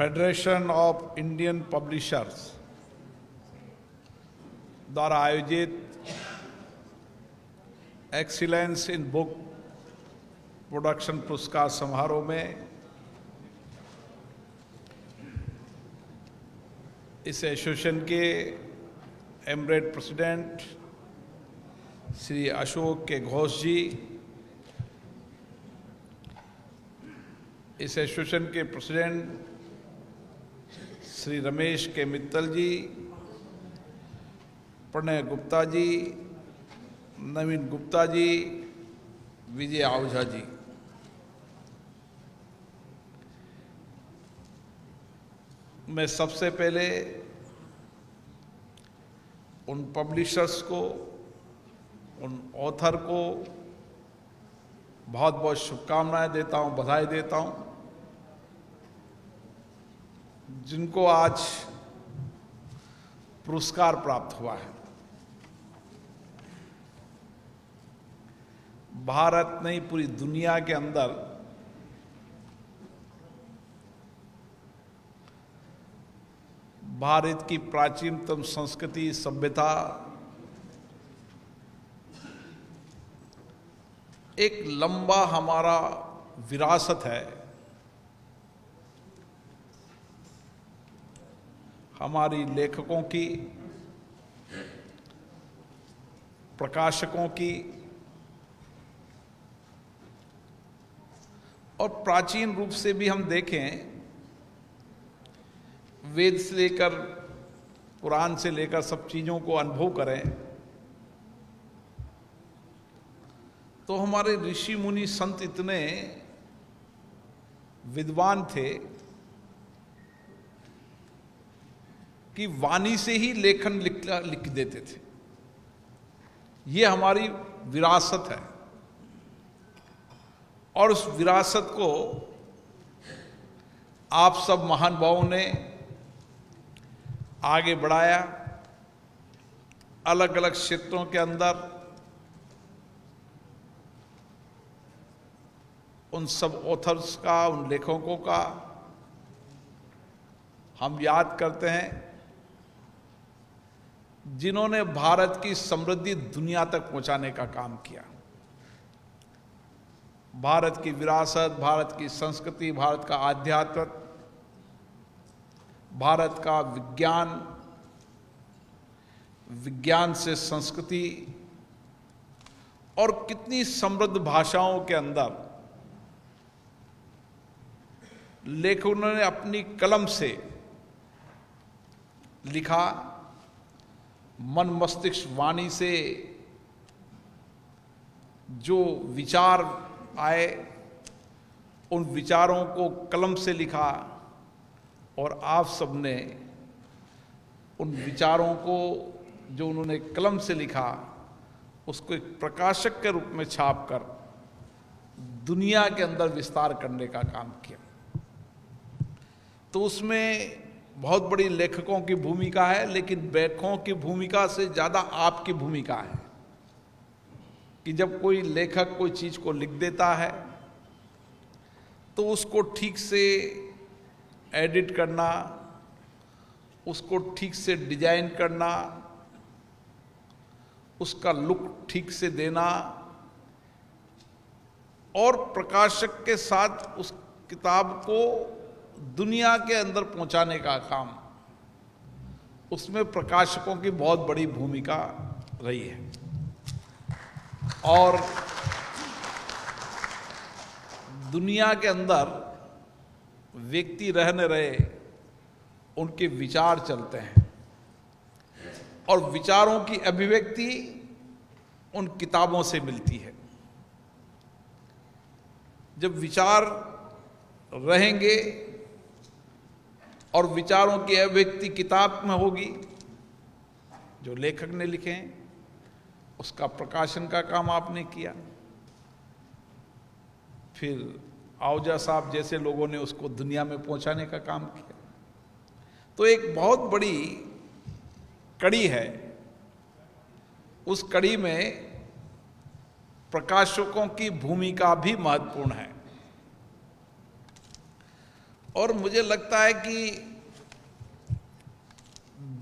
Federation of Indian publishers द्वारा आयोजित excellence in book production पुरस्कार समारोह में इस एसोसिएशन के एमरेट प्रेसिडेंट श्री अशोक घोष जी, इस एसोसिएशन के प्रेसिडेंट श्री रमेश मित्तल जी, प्रणय गुप्ता जी, नवीन गुप्ता जी, विजय आहूजा जी। मैं सबसे पहले उन पब्लिशर्स को, उन ऑथर को बहुत बहुत शुभकामनाएं देता हूं, बधाई देता हूं, जिनको आज पुरस्कार प्राप्त हुआ है। भारत नहीं, पूरी दुनिया के अंदर भारत की प्राचीनतम संस्कृति, सभ्यता एक लंबा हमारा विरासत है। हमारी लेखकों की, प्रकाशकों की और प्राचीन रूप से भी हम देखें, वेद से लेकर कुरान से लेकर सब चीजों को अनुभव करें तो हमारे ऋषि मुनि संत इतने विद्वान थे कि वाणी से ही लेखन लिख देते थे। ये हमारी विरासत है और उस विरासत को आप सब महानुभावों ने आगे बढ़ाया। अलग अलग क्षेत्रों के अंदर उन सब ऑथर्स का, उन लेखकों का हम याद करते हैं जिन्होंने भारत की समृद्धि दुनिया तक पहुंचाने का काम किया। भारत की विरासत, भारत की संस्कृति, भारत का आध्यात्म, भारत का विज्ञान, विज्ञान से संस्कृति और कितनी समृद्ध भाषाओं के अंदर लेखकों ने अपनी कलम से लिखा, मन मस्तिष्क वाणी से जो विचार आए उन विचारों को कलम से लिखा और आप सबने उन विचारों को जो उन्होंने कलम से लिखा उसको एक प्रकाशक के रूप में छापकर दुनिया के अंदर विस्तार करने का काम किया। तो उसमें बहुत बड़ी लेखकों की भूमिका है, लेकिन लेखकों की भूमिका से ज़्यादा आपकी भूमिका है कि जब कोई लेखक कोई चीज़ को लिख देता है तो उसको ठीक से एडिट करना, उसको ठीक से डिजाइन करना, उसका लुक ठीक से देना और प्रकाशक के साथ उस किताब को दुनिया के अंदर पहुंचाने का काम, उसमें प्रकाशकों की बहुत बड़ी भूमिका रही है। और दुनिया के अंदर व्यक्ति रहने रहे उनके विचार चलते हैं और विचारों की अभिव्यक्ति उन किताबों से मिलती है। जब विचार रहेंगे और विचारों की अभिव्यक्ति किताब में होगी, जो लेखक ने लिखे हैं उसका प्रकाशन का काम आपने किया, फिर आहूजा साहब जैसे लोगों ने उसको दुनिया में पहुंचाने का काम किया। तो एक बहुत बड़ी कड़ी है, उस कड़ी में प्रकाशकों की भूमिका भी महत्वपूर्ण है। और मुझे लगता है कि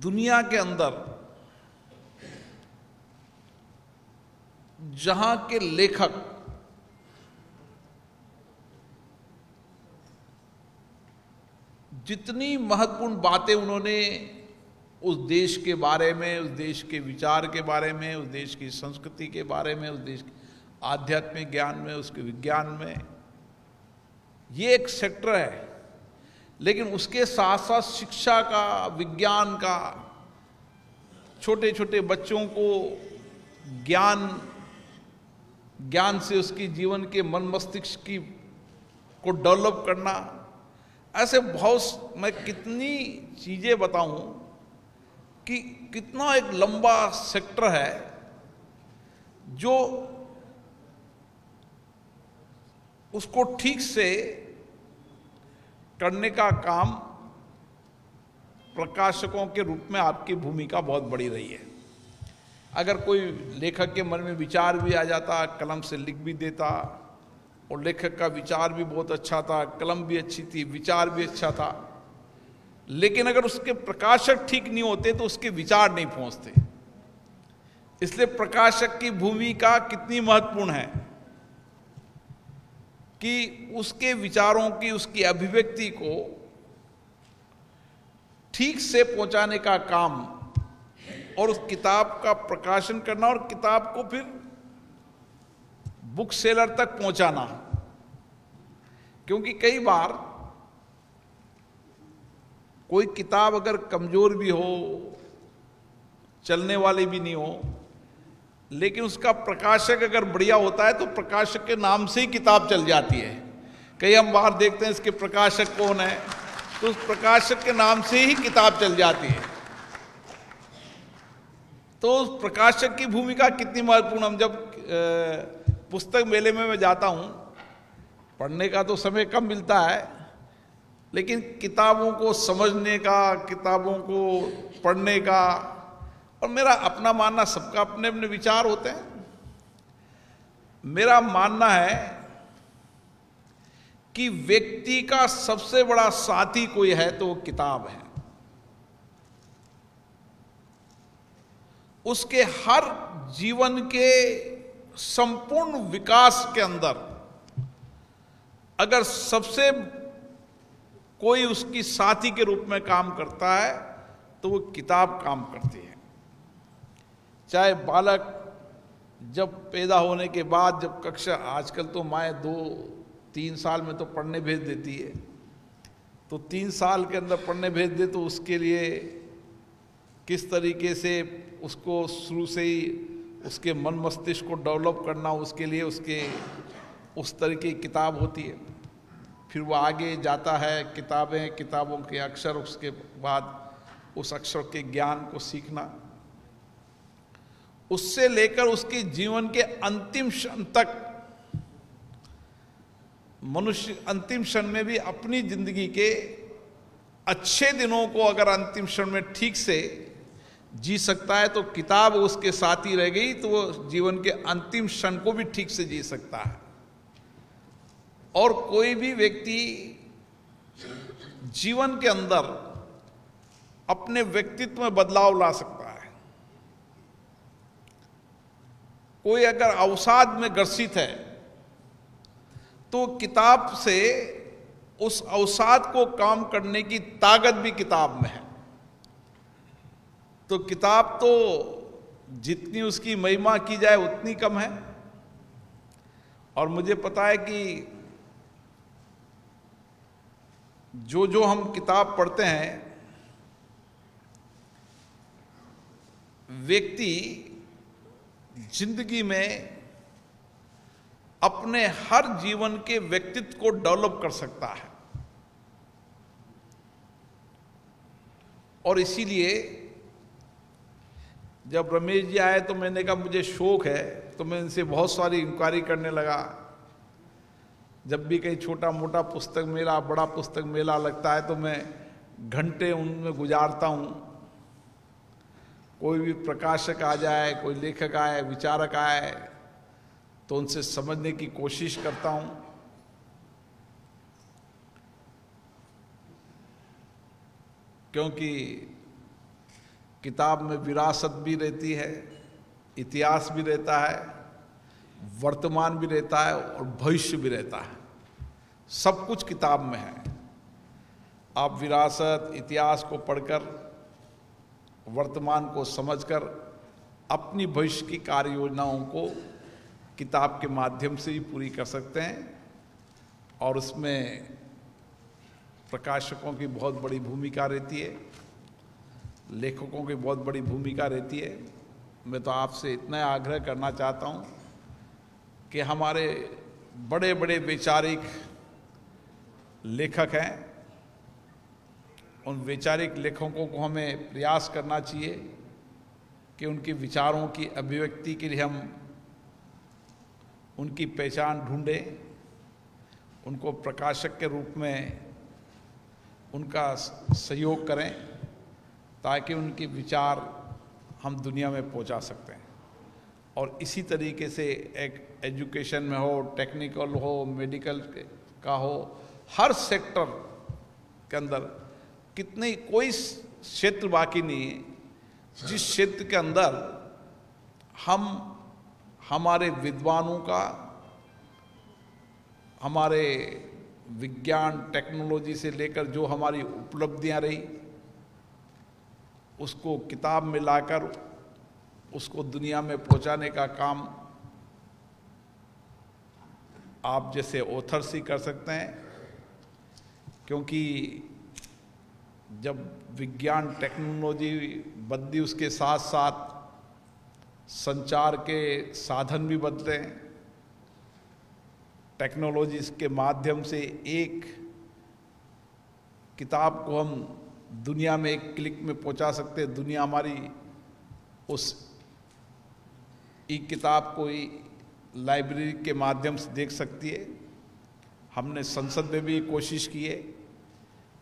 दुनिया के अंदर जहां के लेखक जितनी महत्वपूर्ण बातें उन्होंने उस देश के बारे में, उस देश के विचार के बारे में, उस देश की संस्कृति के बारे में, उस देश के आध्यात्मिक ज्ञान में, उसके विज्ञान में, ये एक सेक्टर है, लेकिन उसके साथ साथ शिक्षा का, विज्ञान का, छोटे छोटे बच्चों को ज्ञान से उसकी जीवन के मन मस्तिष्क की को डेवलप करना, ऐसे बहुत मैं कितनी चीज़ें बताऊं कि कितना एक लंबा सेक्टर है जो उसको ठीक से करने का काम प्रकाशकों के रूप में आपकी भूमिका बहुत बड़ी रही है। अगर कोई लेखक के मन में विचार भी आ जाता, कलम से लिख भी देता, और लेखक का विचार भी बहुत अच्छा था, कलम भी अच्छी थी, विचार भी अच्छा था, लेकिन अगर उसके प्रकाशक ठीक नहीं होते तो उसके विचार नहीं पहुंचते। इसलिए प्रकाशक की भूमिका कितनी महत्वपूर्ण है कि उसके विचारों की, उसकी अभिव्यक्ति को ठीक से पहुंचाने का काम और उस किताब का प्रकाशन करना और किताब को फिर बुक सेलर तक पहुंचाना। क्योंकि कई बार कोई किताब अगर कमजोर भी हो, चलने वाली भी नहीं हो, लेकिन उसका प्रकाशक अगर बढ़िया होता है तो प्रकाशक के नाम से ही किताब चल जाती है। कई हम बाहर देखते हैं इसके प्रकाशक कौन है, तो उस प्रकाशक के नाम से ही किताब चल जाती है। तो उस प्रकाशक की भूमिका कितनी महत्वपूर्ण। हम जब पुस्तक मेले में मैं जाता हूँ, पढ़ने का तो समय कम मिलता है, लेकिन किताबों को समझने का, किताबों को पढ़ने का, और मेरा अपना मानना, सबका अपने अपने विचार होते हैं, मेरा मानना है कि व्यक्ति का सबसे बड़ा साथी कोई है तो वो किताब है। उसके हर जीवन के संपूर्ण विकास के अंदर अगर सबसे कोई उसकी साथी के रूप में काम करता है तो वो किताब काम करती है। चाहे बालक जब पैदा होने के बाद, जब कक्षा, आजकल तो माएँ 2-3 साल में तो पढ़ने भेज देती है, तो 3 साल के अंदर पढ़ने भेज दे तो उसके लिए किस तरीके से उसको शुरू से ही उसके मन मस्तिष्क को डेवलप करना, उसके लिए उसके उस तरीके की किताब होती है। फिर वो आगे जाता है, किताबें, किताबों के अक्षर, उसके बाद उस अक्षर के ज्ञान को सीखना, उससे लेकर उसके जीवन के अंतिम क्षण तक मनुष्य अंतिम क्षण में भी अपनी जिंदगी के अच्छे दिनों को अगर अंतिम क्षण में ठीक से जी सकता है तो किताब उसके साथ ही रह गई, तो वो जीवन के अंतिम क्षण को भी ठीक से जी सकता है। और कोई भी व्यक्ति जीवन के अंदर अपने व्यक्तित्व में बदलाव ला सकता है। कोई अगर अवसाद में ग्रसित है तो किताब से उस अवसाद को काम करने की ताकत भी किताब में है। तो किताब तो जितनी उसकी महिमा की जाए उतनी कम है। और मुझे पता है कि जो जो हम किताब पढ़ते हैं, व्यक्ति जिंदगी में अपने हर जीवन के व्यक्तित्व को डेवलप कर सकता है। और इसीलिए जब रमेश जी आए तो मैंने कहा मुझे शौक है, तो मैं इनसे बहुत सारी इंक्वायरी करने लगा। जब भी कहीं छोटा मोटा पुस्तक मेला, बड़ा पुस्तक मेला लगता है तो मैं घंटे उनमें गुजारता हूँ। कोई भी प्रकाशक आ जाए, कोई लेखक आए, विचारक आए, तो उनसे समझने की कोशिश करता हूं। क्योंकि किताब में विरासत भी रहती है, इतिहास भी रहता है, वर्तमान भी रहता है और भविष्य भी रहता है, सब कुछ किताब में है। आप विरासत इतिहास को पढ़कर वर्तमान को समझकर अपनी भविष्य की कार्य योजनाओं को किताब के माध्यम से ही पूरी कर सकते हैं और उसमें प्रकाशकों की बहुत बड़ी भूमिका रहती है, लेखकों की बहुत बड़ी भूमिका रहती है। मैं तो आपसे इतना आग्रह करना चाहता हूँ कि हमारे बड़े बड़े वैचारिक लेखक हैं, उन वैचारिक लेखकों को हमें प्रयास करना चाहिए कि उनके विचारों की अभिव्यक्ति के लिए हम उनकी पहचान ढूंढें, उनको प्रकाशक के रूप में उनका सहयोग करें ताकि उनके विचार हम दुनिया में पहुंचा सकते हैं। और इसी तरीके से एक एजुकेशन में हो, टेक्निकल हो, मेडिकल का हो, हर सेक्टर के अंदर कितने कोई क्षेत्र बाकी नहीं है जिस क्षेत्र के अंदर हम हमारे विद्वानों का, हमारे विज्ञान टेक्नोलॉजी से लेकर जो हमारी उपलब्धियां रही उसको किताब में लाकर उसको दुनिया में पहुंचाने का काम आप जैसे ऑथर्स ही कर सकते हैं। क्योंकि जब विज्ञान टेक्नोलॉजी बदली उसके साथ साथ संचार के साधन भी बदले हैं। टेक्नोलॉजी के माध्यम से एक किताब को हम दुनिया में एक क्लिक में पहुंचा सकते हैं। दुनिया हमारी उस ई किताब को ही लाइब्रेरी के माध्यम से देख सकती है। हमने संसद में भी कोशिश की है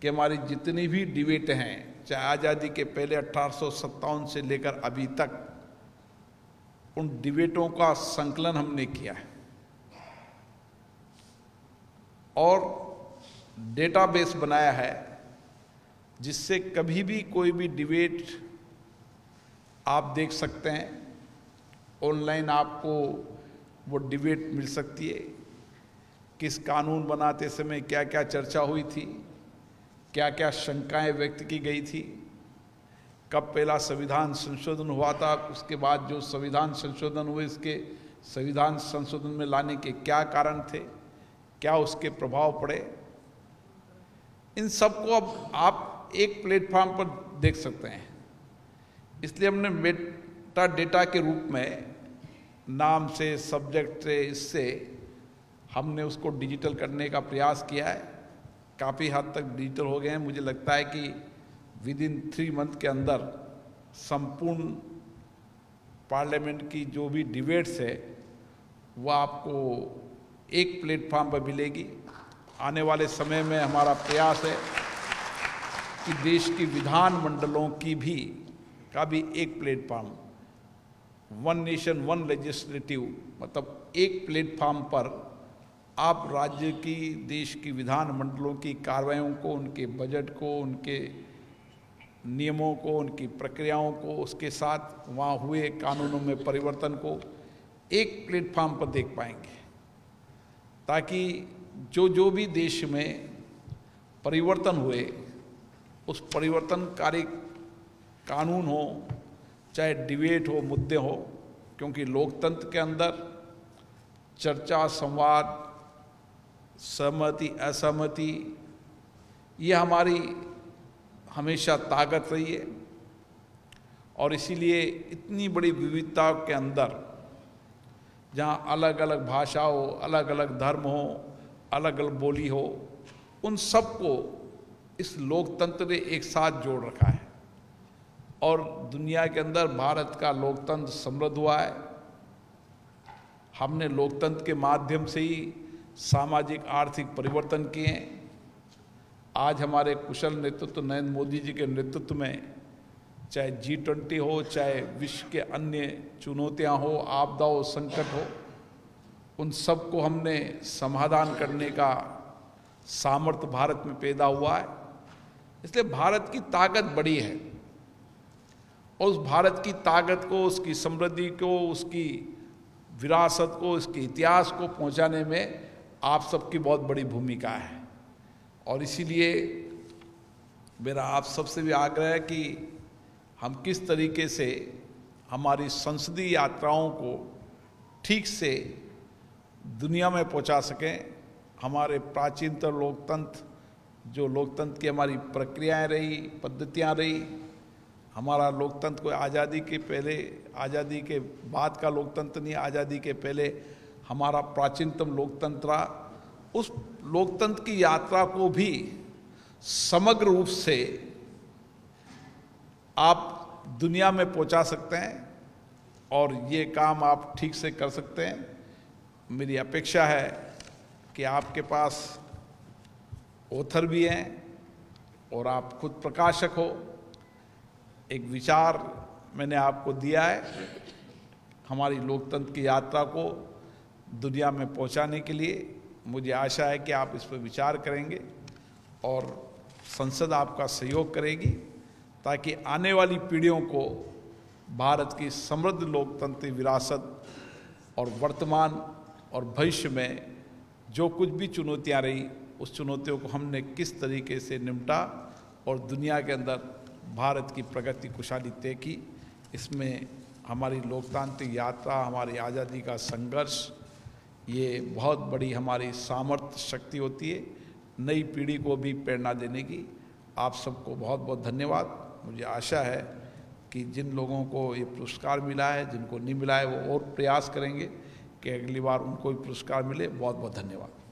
कि हमारी जितनी भी डिबेट हैं, चाहे आज़ादी के पहले 1857 से लेकर अभी तक, उन डिबेटों का संकलन हमने किया है और डेटाबेस बनाया है जिससे कभी भी कोई भी डिबेट आप देख सकते हैं। ऑनलाइन आपको वो डिबेट मिल सकती है, किस कानून बनाते समय क्या क्या चर्चा हुई थी, क्या क्या शंकाएं व्यक्त की गई थी, कब पहला संविधान संशोधन हुआ था, उसके बाद जो संविधान संशोधन हुए इसके संविधान संशोधन में लाने के क्या कारण थे, क्या उसके प्रभाव पड़े, इन सबको अब आप एक प्लेटफॉर्म पर देख सकते हैं। इसलिए हमने मेटा डेटा के रूप में नाम से, सब्जेक्ट से, इससे हमने उसको डिजिटल करने का प्रयास किया है। काफ़ी हद तक डिजिटल हो गए हैं। मुझे लगता है कि विदिन 3 मंथ के अंदर संपूर्ण पार्लियामेंट की जो भी डिबेट्स है वह आपको एक प्लेटफॉर्म पर मिलेगी। आने वाले समय में हमारा प्रयास है कि देश की विधानमंडलों की भी का एक प्लेटफॉर्म, 1 नेशन 1 लेजिस्लेटिव, मतलब एक प्लेटफॉर्म पर आप राज्य की, देश की विधानमंडलों की कार्रवाइयों को, उनके बजट को, उनके नियमों को, उनकी प्रक्रियाओं को, उसके साथ वहाँ हुए कानूनों में परिवर्तन को एक प्लेटफॉर्म पर देख पाएंगे ताकि जो जो भी देश में परिवर्तन हुए उस परिवर्तनकारी कानून हो, चाहे डिबेट हो, मुद्दे हो, क्योंकि लोकतंत्र के अंदर चर्चा, संवाद, सहमति, असहमति, ये हमारी हमेशा ताकत रही है और इसीलिए इतनी बड़ी विविधता के अंदर जहाँ अलग अलग भाषा हो, अलग अलग धर्म हो, अलग अलग बोली हो, उन सबको इस लोकतंत्र ने एक साथ जोड़ रखा है और दुनिया के अंदर भारत का लोकतंत्र समृद्ध हुआ है। हमने लोकतंत्र के माध्यम से ही सामाजिक आर्थिक परिवर्तन किए हैं। आज हमारे कुशल नेतृत्व नरेंद्र मोदी जी के नेतृत्व में, चाहे G20 हो, चाहे विश्व के अन्य चुनौतियां हो, आपदा हो, संकट हो, उन सबको हमने समाधान करने का सामर्थ्य भारत में पैदा हुआ है। इसलिए भारत की ताकत बड़ी है और उस भारत की ताकत को, उसकी समृद्धि को, उसकी विरासत को, उसके इतिहास को पहुंचाने में आप सबकी बहुत बड़ी भूमिका है। और इसीलिए मेरा आप सबसे भी आग्रह है कि हम किस तरीके से हमारी संसदीय यात्राओं को ठीक से दुनिया में पहुंचा सकें। हमारे प्राचीनतर लोकतंत्र, जो लोकतंत्र की हमारी प्रक्रियाएं रही, पद्धतियां रही, हमारा लोकतंत्र कोई आज़ादी के पहले, आज़ादी के बाद का लोकतंत्र नहीं, आज़ादी के पहले हमारा प्राचीनतम लोकतंत्र, उस लोकतंत्र की यात्रा को भी समग्र रूप से आप दुनिया में पहुंचा सकते हैं और ये काम आप ठीक से कर सकते हैं। मेरी अपेक्षा है कि आपके पास ऑथर भी हैं और आप खुद प्रकाशक हो। एक विचार मैंने आपको दिया है हमारी लोकतंत्र की यात्रा को दुनिया में पहुंचाने के लिए। मुझे आशा है कि आप इस पर विचार करेंगे और संसद आपका सहयोग करेगी ताकि आने वाली पीढ़ियों को भारत की समृद्ध लोकतंत्र विरासत और वर्तमान और भविष्य में जो कुछ भी चुनौतियां रही, उस चुनौतियों को हमने किस तरीके से निपटा और दुनिया के अंदर भारत की प्रगति खुशहाली तय की। इसमें हमारी लोकतांत्रिक यात्रा, हमारी आज़ादी का संघर्ष, ये बहुत बड़ी हमारी सामर्थ्य शक्ति होती है नई पीढ़ी को भी प्रेरणा देने की। आप सबको बहुत बहुत धन्यवाद। मुझे आशा है कि जिन लोगों को ये पुरस्कार मिला है, जिनको नहीं मिला है, वो और प्रयास करेंगे कि अगली बार उनको भी पुरस्कार मिले। बहुत बहुत धन्यवाद।